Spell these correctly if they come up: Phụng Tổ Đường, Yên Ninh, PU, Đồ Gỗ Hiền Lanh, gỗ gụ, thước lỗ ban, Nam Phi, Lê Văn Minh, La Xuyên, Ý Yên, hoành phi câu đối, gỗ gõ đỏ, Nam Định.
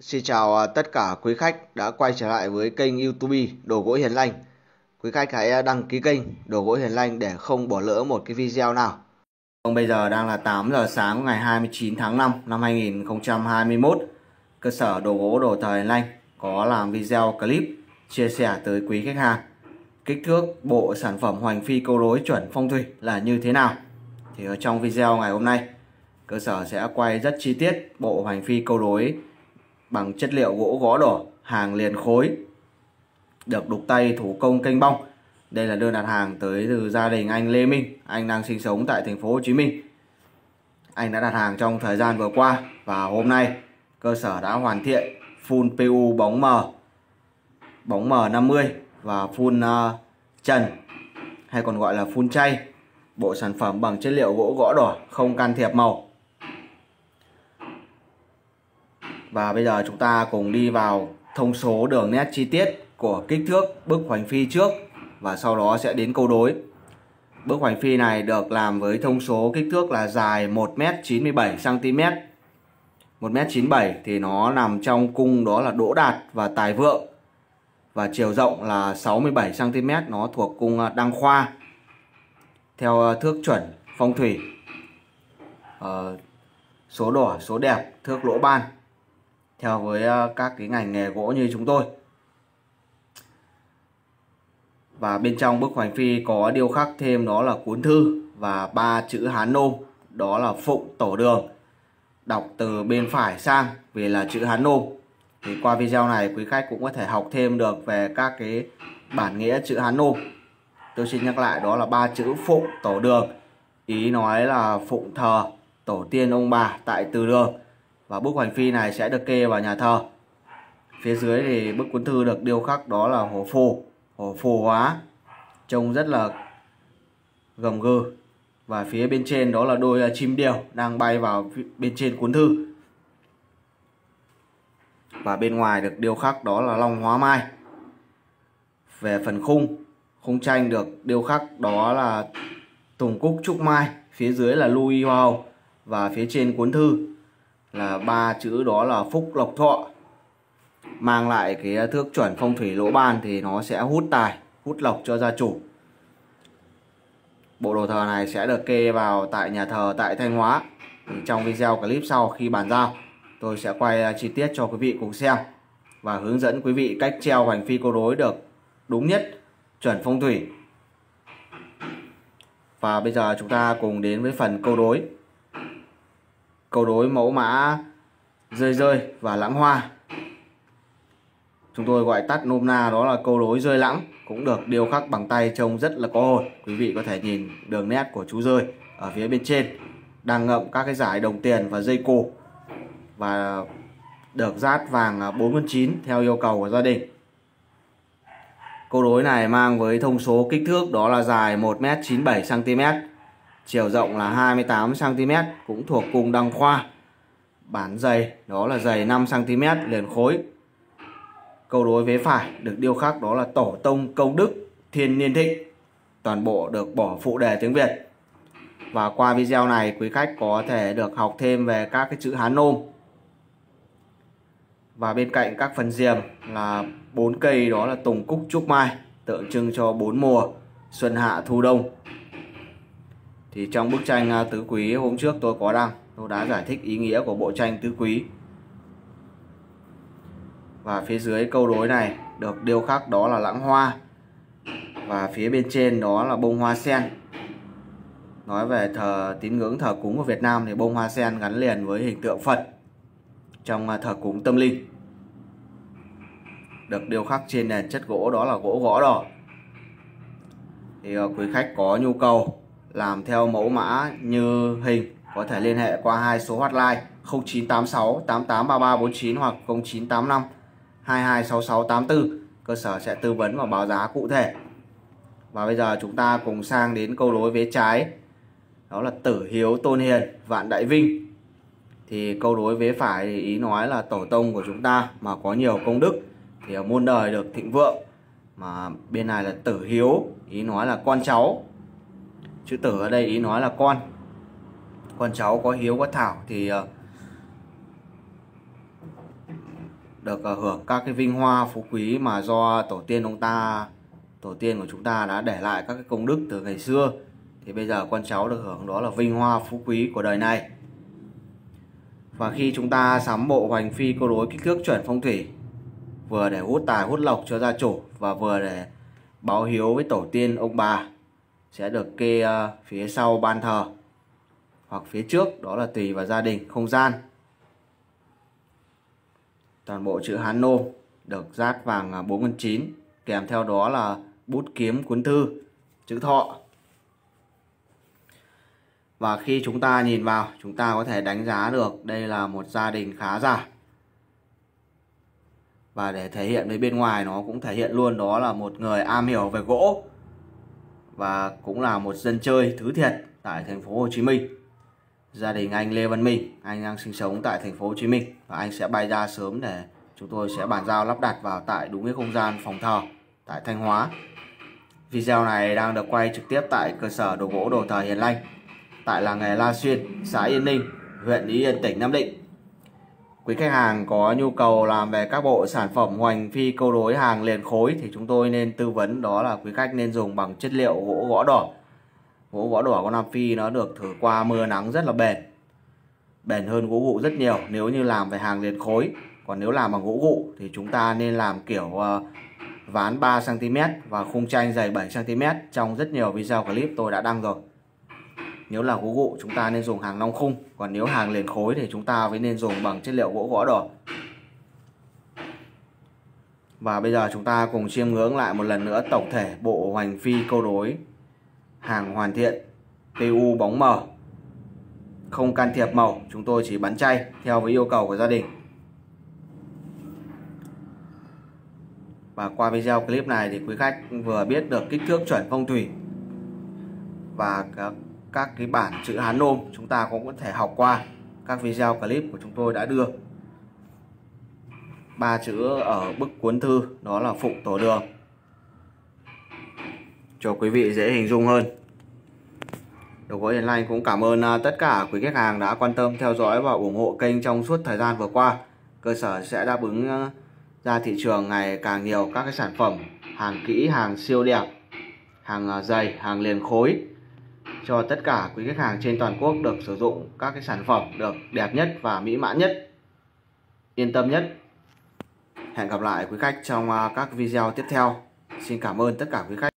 Xin chào tất cả quý khách đã quay trở lại với kênh YouTube Đồ Gỗ Hiền Lanh. Quý khách hãy đăng ký kênh Đồ Gỗ Hiền Lanh để không bỏ lỡ một cái video nào. Bây giờ đang là 8 giờ sáng ngày 29 tháng 5 năm 2021. Cơ sở đồ gỗ đồ thờ Hiền Lanh có làm video clip chia sẻ tới quý khách hàng kích thước bộ sản phẩm hoành phi câu đối chuẩn phong thủy là như thế nào. Thì ở trong video ngày hôm nay, cơ sở sẽ quay rất chi tiết bộ hoành phi câu đối bằng chất liệu gỗ gõ đỏ, hàng liền khối, được đục tay thủ công kênh bong. Đây là đơn đặt hàng tới từ gia đình anh Lê Minh, anh đang sinh sống tại thành phố Hồ Chí Minh. Anh đã đặt hàng trong thời gian vừa qua và hôm nay cơ sở đã hoàn thiện full PU bóng mờ 50 và full trần hay còn gọi là full chay. Bộ sản phẩm bằng chất liệu gỗ gõ đỏ không can thiệp màu. Và bây giờ chúng ta cùng đi vào thông số đường nét chi tiết của kích thước bức hoành phi trước và sau đó sẽ đến câu đối. Bức hoành phi này được làm với thông số kích thước là dài 1m97cm. 1m97 thì nó nằm trong cung đó là đỗ đạt và tài vượng. Và chiều rộng là 67cm, nó thuộc cung đăng khoa. Theo thước chuẩn phong thủy, số đỏ, số đẹp, thước lỗ ban, theo với các cái ngành nghề gỗ như chúng tôi. Và bên trong bức hoành phi có điêu khắc thêm đó là cuốn thư và ba chữ Hán Nôm, đó là Phụng Tổ Đường, đọc từ bên phải sang vì là chữ Hán Nôm. Thì qua video này quý khách cũng có thể học thêm được về các cái bản nghĩa chữ Hán Nôm. Tôi xin nhắc lại, đó là ba chữ Phụng Tổ Đường, ý nói là phụng thờ tổ tiên ông bà tại từ đường. Và bức hoành phi này sẽ được kê vào nhà thờ. Phía dưới thì bức cuốn thư được điêu khắc đó là hổ phù hóa, trông rất là gầm gừ. Và phía bên trên đó là đôi chim điểu đang bay vào bên trên cuốn thư. Và bên ngoài được điêu khắc đó là long hóa mai. Về phần khung tranh được điêu khắc đó là tùng cúc trúc mai, phía dưới là lưu y hoa hồng và phía trên cuốn thư là ba chữ đó là phúc lộc thọ. Mang lại cái thước chuẩn phong thủy lỗ ban thì nó sẽ hút tài, hút lộc cho gia chủ. Bộ đồ thờ này sẽ được kê vào tại nhà thờ tại Thanh Hóa. Trong video clip sau khi bàn giao, tôi sẽ quay chi tiết cho quý vị cùng xem và hướng dẫn quý vị cách treo hoành phi câu đối được đúng nhất, chuẩn phong thủy. Và bây giờ chúng ta cùng đến với phần câu đối. Câu đối mẫu mã rơi và lãng hoa, chúng tôi gọi tắt nôm na đó là câu đối rơi lãng, cũng được điêu khắc bằng tay, trông rất là có hồn. Quý vị có thể nhìn đường nét của chú rơi ở phía bên trên đang ngậm các cái dải đồng tiền và dây cổ, và được dát vàng 4x9 theo yêu cầu của gia đình. Câu đối này mang với thông số kích thước đó là dài 1m97cm, chiều rộng là 28cm, cũng thuộc cung đăng khoa. Bản dày đó là dày 5cm liền khối. Câu đối vế phải được điêu khắc đó là tổ tông công đức thiên niên thịnh. Toàn bộ được bỏ phụ đề tiếng Việt. Và qua video này quý khách có thể được học thêm về các cái chữ Hán Nôm. Và bên cạnh các phần diềm là 4 cây đó là tùng cúc trúc mai, tượng trưng cho 4 mùa xuân hạ thu đông. Thì trong bức tranh tứ quý hôm trước tôi đã giải thích ý nghĩa của bộ tranh tứ quý. Và phía dưới câu đối này được điêu khắc đó là lãng hoa, và phía bên trên đó là bông hoa sen. Nói về tín ngưỡng thờ cúng của Việt Nam thì bông hoa sen gắn liền với hình tượng Phật trong thờ cúng tâm linh. Được điêu khắc trên nền chất gỗ đó là gỗ gõ đỏ. Thì quý khách có nhu cầu làm theo mẫu mã như hình có thể liên hệ qua hai số hotline 0986 883349 hoặc 0985 226684. Cơ sở sẽ tư vấn và báo giá cụ thể. Và bây giờ chúng ta cùng sang đến câu đối vế trái, đó là tử hiếu tôn hiền vạn đại vinh. Thì câu đối vế phải thì ý nói là tổ tông của chúng ta mà có nhiều công đức thì ở muôn đời được thịnh vượng. Mà bên này là tử hiếu, ý nói là con cháu. Chữ tử ở đây ý nói là con cháu có hiếu có thảo thì được hưởng các cái vinh hoa phú quý mà do tổ tiên của chúng ta đã để lại các cái công đức từ ngày xưa, thì bây giờ con cháu được hưởng đó là vinh hoa phú quý của đời này. Và khi chúng ta sắm bộ hoành phi câu đối kích thước chuẩn phong thủy, vừa để hút tài hút lộc cho gia chủ và vừa để báo hiếu với tổ tiên ông bà, sẽ được kê phía sau ban thờ hoặc phía trước, đó là tùy vào gia đình, không gian. Toàn bộ chữ Hán Nôm được dát vàng 4x9, kèm theo đó là bút kiếm cuốn thư, chữ thọ. Và khi chúng ta nhìn vào, chúng ta có thể đánh giá được đây là một gia đình khá giả. Và để thể hiện với bên ngoài, nó cũng thể hiện luôn đó là một người am hiểu về gỗ và cũng là một dân chơi thứ thiệt tại thành phố Hồ Chí Minh. Gia đình anh Lê Văn Minh, anh đang sinh sống tại thành phố Hồ Chí Minh, và anh sẽ bay ra sớm để chúng tôi sẽ bàn giao lắp đặt vào tại đúng cái không gian phòng thờ tại Thanh Hóa. Video này đang được quay trực tiếp tại cơ sở đồ gỗ đồ thờ Hiền Lanh tại làng nghề La Xuyên, xã Yên Ninh, huyện Ý Yên, tỉnh Nam Định. Quý khách hàng có nhu cầu làm về các bộ sản phẩm hoành phi câu đối hàng liền khối thì chúng tôi nên tư vấn đó là quý khách nên dùng bằng chất liệu gỗ gõ đỏ. Gỗ gõ đỏ của Nam Phi nó được thử qua mưa nắng rất là bền. Bền hơn gỗ gụ rất nhiều nếu như làm về hàng liền khối. Còn nếu làm bằng gỗ gụ thì chúng ta nên làm kiểu ván 3cm và khung tranh dày 7cm. Trong rất nhiều video clip tôi đã đăng rồi. Nếu là gỗ gụ chúng ta nên dùng hàng long khung, còn nếu hàng liền khối thì chúng ta mới nên dùng bằng chất liệu gỗ gõ đỏ. Và bây giờ chúng ta cùng chiêm ngưỡng lại một lần nữa tổng thể bộ hoành phi câu đối hàng hoàn thiện PU bóng mờ, không can thiệp màu, chúng tôi chỉ bắn chay theo với yêu cầu của gia đình. Và qua video clip này thì quý khách vừa biết được kích thước chuẩn phong thủy và các cái bản chữ Hán Nôm chúng ta cũng có thể học qua các video clip của chúng tôi đã đưa. Ba chữ ở bức cuốn thư đó là phụng tổ đường, cho quý vị dễ hình dung hơn. Đồ gỗ Hiền Lanh cũng cảm ơn tất cả quý khách hàng đã quan tâm theo dõi và ủng hộ kênh trong suốt thời gian vừa qua. Cơ sở sẽ đáp ứng ra thị trường ngày càng nhiều các cái sản phẩm hàng kỹ, hàng siêu đẹp, hàng dày, hàng liền khối, cho tất cả quý khách hàng trên toàn quốc được sử dụng các cái sản phẩm được đẹp nhất và mỹ mãn nhất, yên tâm nhất. Hẹn gặp lại quý khách trong các video tiếp theo. Xin cảm ơn tất cả quý khách.